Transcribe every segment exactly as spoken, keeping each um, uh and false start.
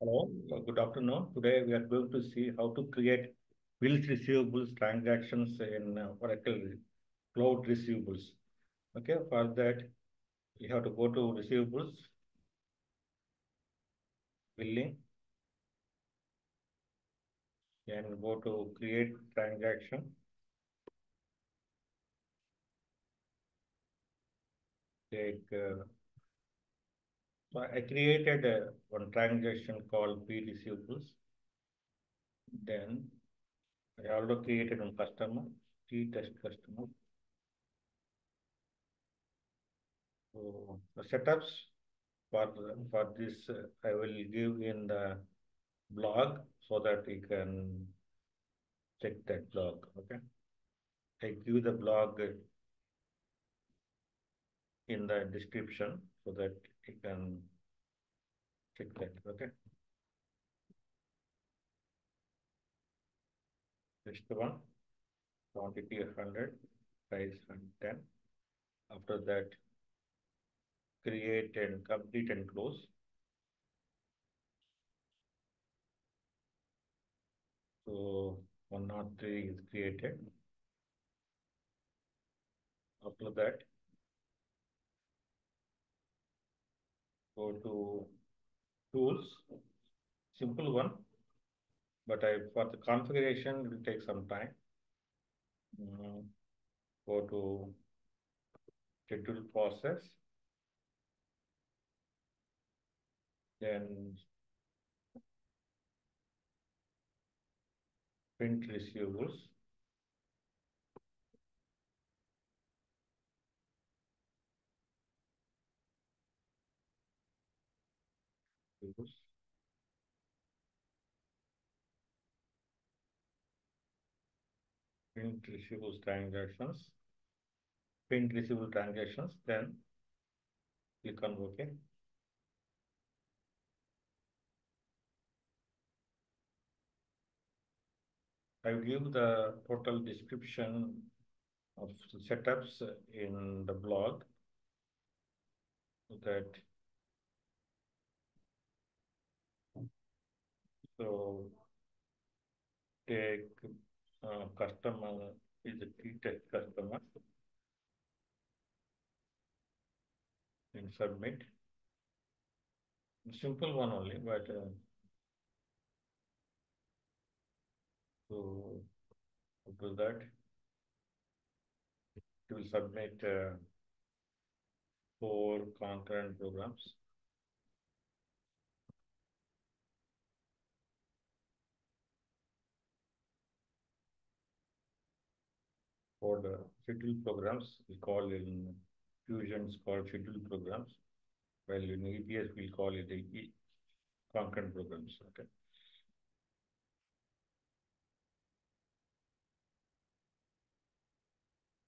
Hello, good afternoon. Today we are going to see how to create bills receivables transactions in Oracle Cloud Receivables. Okay, for that you have to go to receivables, billing, and go to create transaction. Take uh, So I created a, one transaction called B receivables. Then I also created one customer, T test customer. So the setups for, for this I will give in the blog so that you can check that blog. Okay. I give the blog in the description so that you can check that, okay? Next one, quantity one hundred, price one hundred ten. After that, create and complete and close. So one oh three is created. After that, go to tools, simple one, but I for the configuration it will take some time. Mm-hmm. Go to schedule process, then print receivables. Print receivables transactions, print receivable transactions, then click on OK. I will give the total description of the setups in the blog so that. So take uh, customer is a T-test customer and submit. Simple one only, but uh, so do that. It will submit uh, four concurrent programs. For the schedule programs, we call in fusions called schedule programs, while in E P S we call it the concurrent programs. Okay.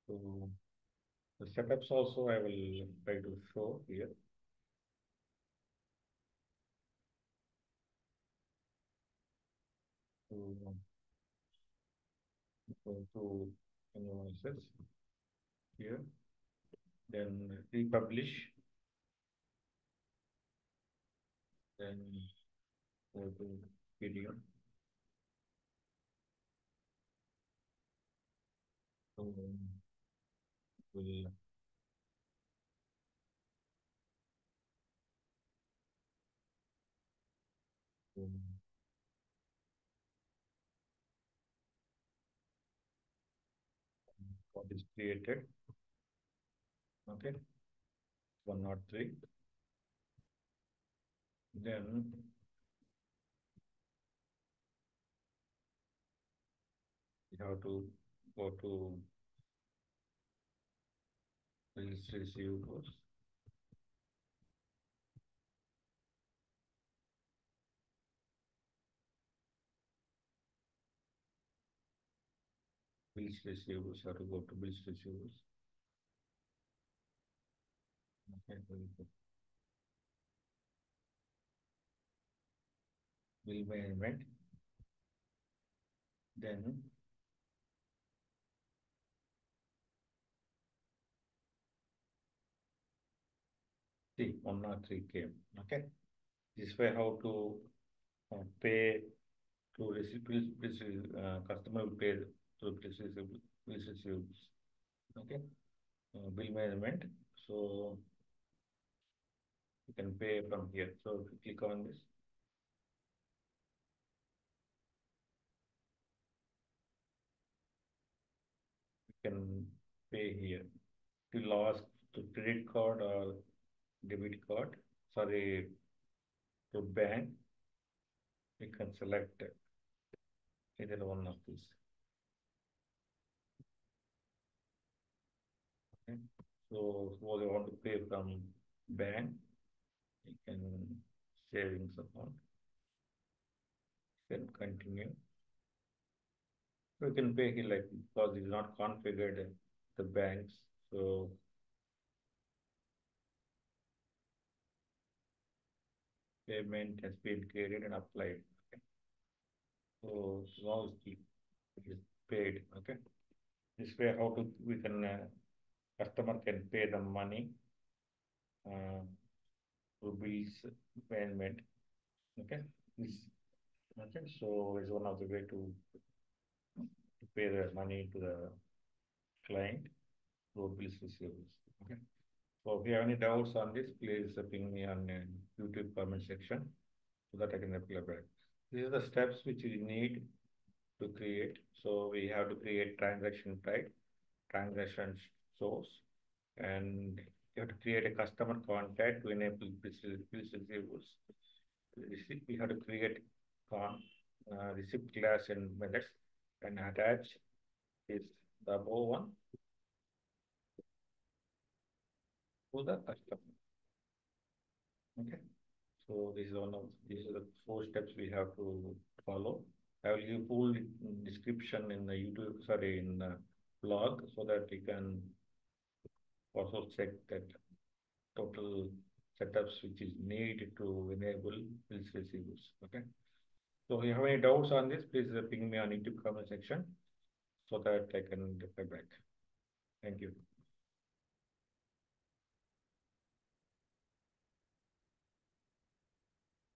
So the setups also I will try to show here. So, so here, then republish, then go to video. So we'll um, is created. Okay. one oh three. Then you have to go to bills receivables. Bills receivables, how to go to bills receivables. Okay, very good. Bill management. Then see one oh three came. Okay. This way how to uh, pay to receive, uh, customer will pay through receivables. Okay, uh, bill management. So you can pay from here. So click on this. You can pay here. It will ask to credit card or debit card. Sorry, to bank. You can select either one of these. Okay. So suppose you want to pay from bank, you can savings account. Then continue. You can pay here like because it's not configured the banks. So payment has been created and applied. Okay. So now it's paid. Okay. This way, how to we can uh, customer can pay the money uh, to bills payment. Okay. This okay. So it's one of the way to to pay the money to the client through bills receivables. Okay. So if you have any doubts on this, please ping me on the YouTube comment section so that I can reply back. These are the steps which you need to create. So we have to create transaction type, transaction source, and you have to create a customer contact to enable bills receivables. We have to create con, uh, receipt class and methods, and attach is the above one to the customer. Okay. So this is one of these are the four steps we have to follow. I will give full description in the YouTube, sorry, in the blog, so that you can also check that total setups which is needed to enable bills receivables. Okay. So if you have any doubts on this, please ping me on YouTube comment section so that I can reply back. Thank you.